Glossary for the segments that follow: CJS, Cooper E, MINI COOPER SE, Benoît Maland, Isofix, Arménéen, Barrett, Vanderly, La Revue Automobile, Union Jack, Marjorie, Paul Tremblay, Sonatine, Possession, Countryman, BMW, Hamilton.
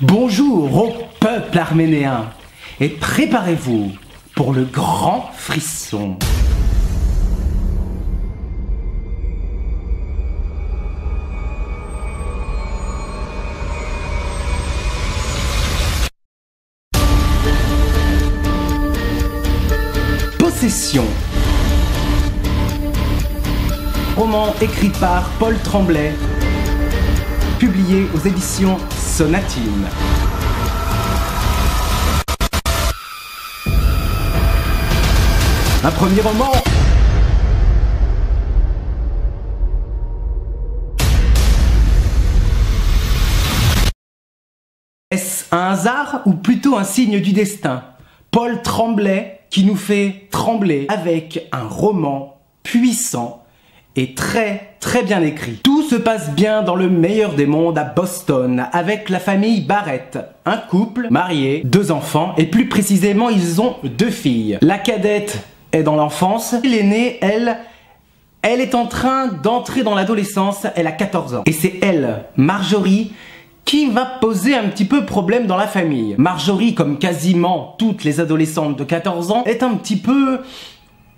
Bonjour au peuple arménien et préparez-vous pour le grand frisson. Possession. Roman écrit par Paul Tremblay, publié aux éditions Sonatine. Un premier roman. Est-ce un hasard ou plutôt un signe du destin? Paul Tremblay qui nous fait trembler avec un roman puissant et très bien écrit. Tout se passe bien dans le meilleur des mondes à Boston avec la famille Barrett, un couple marié, deux enfants et plus précisément ils ont deux filles. La cadette est dans l'enfance, l'aînée, elle est en train d'entrer dans l'adolescence, elle a 14 ans. Et c'est elle, Marjorie, qui va poser un petit peu problème dans la famille. Marjorie, comme quasiment toutes les adolescentes de 14 ans, est un petit peu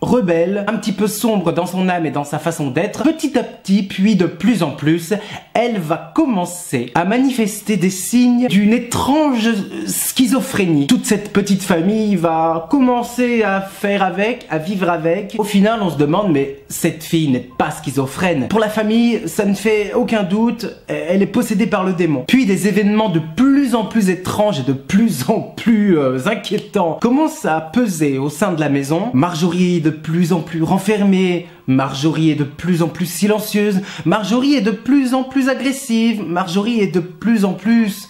rebelle, un petit peu sombre dans son âme et dans sa façon d'être. Petit à petit, puis de plus en plus, elle va commencer à manifester des signes d'une étrange schizophrénie. Toute cette petite famille va commencer à faire avec, à vivre avec. Au final, on se demande, mais cette fille n'est pas schizophrène. Pour la famille, ça ne fait aucun doute, elle est possédée par le démon. Puis des événements de plus en plus étranges et de plus en plus inquiétants commencent à peser au sein de la maison. Marjorie est de plus en plus renfermée, Marjorie est de plus en plus silencieuse, Marjorie est de plus en plus agressive, Marjorie est de plus en plus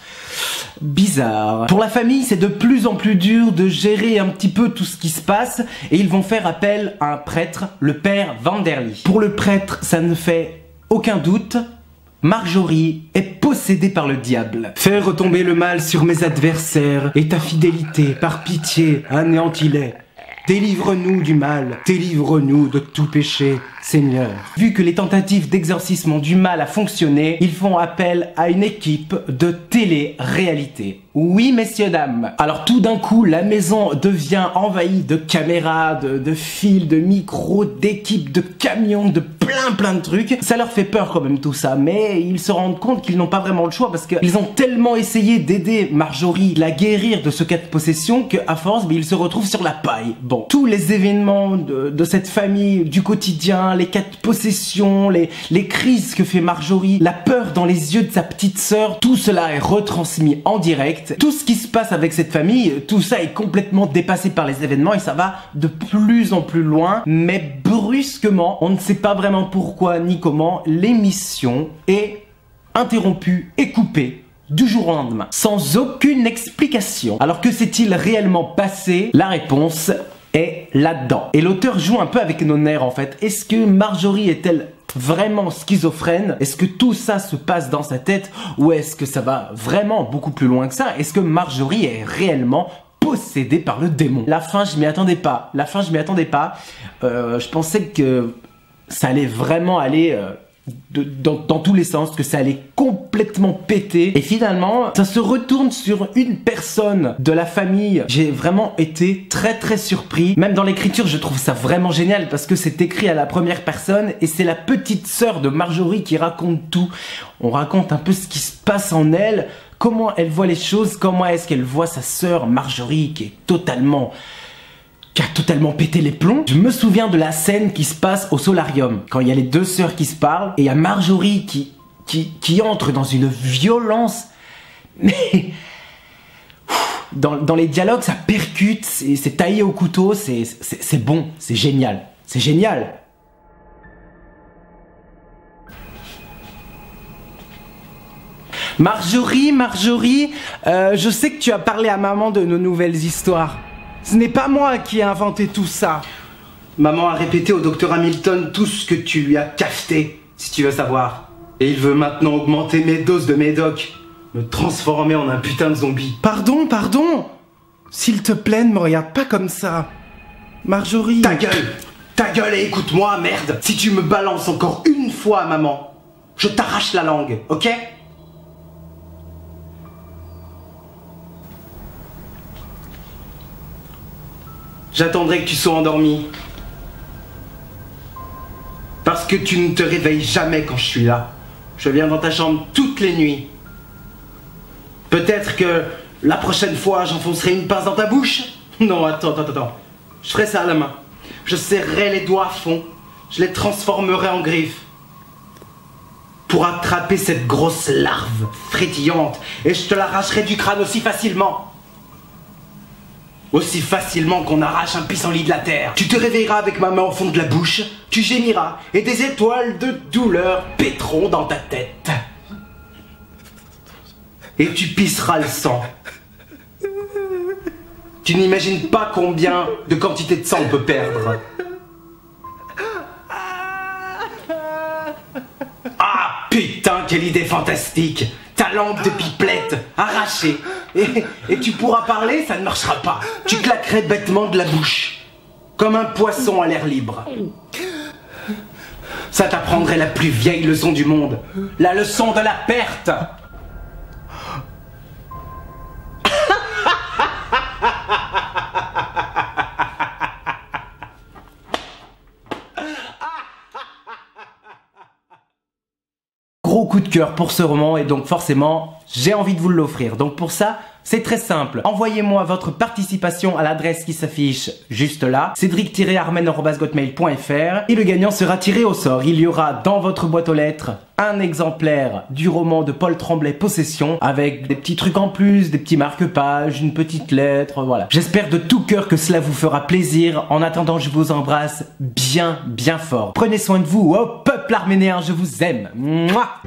bizarre. Pour la famille, c'est de plus en plus dur de gérer un petit peu tout ce qui se passe et ils vont faire appel à un prêtre, le père Vanderly. Pour le prêtre, ça ne fait aucun doute, Marjorie est possédée par le diable. Fais retomber le mal sur mes adversaires et ta fidélité, par pitié, anéantis-les. Délivre-nous du mal, délivre-nous de tout péché, Seigneur. Vu que les tentatives d'exorcisme ont du mal à fonctionner, ils font appel à une équipe de télé-réalité. Oui, messieurs, dames. Alors tout d'un coup, la maison devient envahie de caméras, de fils, de micros, d'équipes, de camions, de plein de trucs. Ça leur fait peur quand même tout ça, mais ils se rendent compte qu'ils n'ont pas vraiment le choix parce qu'ils ont tellement essayé d'aider Marjorie, la guérir de ce cas de possession qu'à force, ils se retrouvent sur la paille. Bon, tous les événements de cette famille, du quotidien, les cas de possession, les crises que fait Marjorie, la peur dans les yeux de sa petite sœur, tout cela est retransmis en direct. Tout ce qui se passe avec cette famille, tout ça est complètement dépassé par les événements et ça va de plus en plus loin, mais brusquement, on ne sait pas vraiment pourquoi ni comment, l'émission est interrompue et coupée du jour au lendemain, sans aucune explication. Alors que s'est-il réellement passé? La réponse est là-dedans. Et l'auteur joue un peu avec nos nerfs en fait. Est-ce que Marjorie est-elle vraiment schizophrène? Est-ce que tout ça se passe dans sa tête? Ou est-ce que ça va vraiment beaucoup plus loin que ça? Est-ce que Marjorie est réellement possédée par le démon? La fin, je m'y attendais pas. La fin, je m'y attendais pas. Je pensais que ça allait vraiment aller dans tous les sens, que ça allait complètement péter. Et finalement, ça se retourne sur une personne de la famille. J'ai vraiment été très surpris. Même dans l'écriture, je trouve ça vraiment génial parce que c'est écrit à la première personne et c'est la petite sœur de Marjorie qui raconte tout. On raconte un peu ce qui se passe en elle, comment elle voit les choses, comment est-ce qu'elle voit sa sœur Marjorie qui est totalement... qui a totalement pété les plombs. Je me souviens de la scène qui se passe au solarium, quand il y a les deux sœurs qui se parlent, et il y a Marjorie qui entre dans une violence, mais... Dans les dialogues, ça percute, c'est taillé au couteau, c'est bon, c'est génial, c'est génial. Marjorie, je sais que tu as parlé à maman de nos nouvelles histoires. Ce n'est pas moi qui ai inventé tout ça. Maman a répété au docteur Hamilton tout ce que tu lui as cafeté, si tu veux savoir. Et il veut maintenant augmenter mes doses de médoc, me transformer en un putain de zombie. Pardon. S'il te plaît, ne me regarde pas comme ça. Marjorie... Ta gueule et écoute-moi, merde. Si tu me balances encore une fois, maman, je t'arrache la langue, ok? J'attendrai que tu sois endormi. Parce que tu ne te réveilles jamais quand je suis là. Je viens dans ta chambre toutes les nuits. Peut-être que la prochaine fois, j'enfoncerai une pince dans ta bouche. Non, attends. Je ferai ça à la main. Je serrerai les doigts à fond. Je les transformerai en griffes. Pour attraper cette grosse larve frétillante. Et je te l'arracherai du crâne aussi facilement. Aussi facilement qu'on arrache un pissenlit de la terre. Tu te réveilleras avec ma main au fond de la bouche. Tu gémiras. Et des étoiles de douleur pétront dans ta tête. Et tu pisseras le sang. Tu n'imagines pas combien de quantité de sang on peut perdre. Ah putain, quelle idée fantastique! Ta lampe de pipelette, arrachée. Et tu pourras parler, ça ne marchera pas. Tu claquerais bêtement de la bouche. Comme un poisson à l'air libre. Ça t'apprendrait la plus vieille leçon du monde. La leçon de la perte. Coup de cœur pour ce roman et donc forcément j'ai envie de vous l'offrir. Donc pour ça c'est très simple, envoyez-moi votre participation à l'adresse qui s'affiche juste là, cédric-armen@gotmail.fr, et le gagnant sera tiré au sort. Il y aura dans votre boîte aux lettres un exemplaire du roman de Paul Tremblay, Possession, avec des petits trucs en plus, des petits marque-pages, une petite lettre, voilà. J'espère de tout cœur que cela vous fera plaisir. En attendant, je vous embrasse bien fort. Prenez soin de vous, oh peuple arménien, je vous aime. Mouah.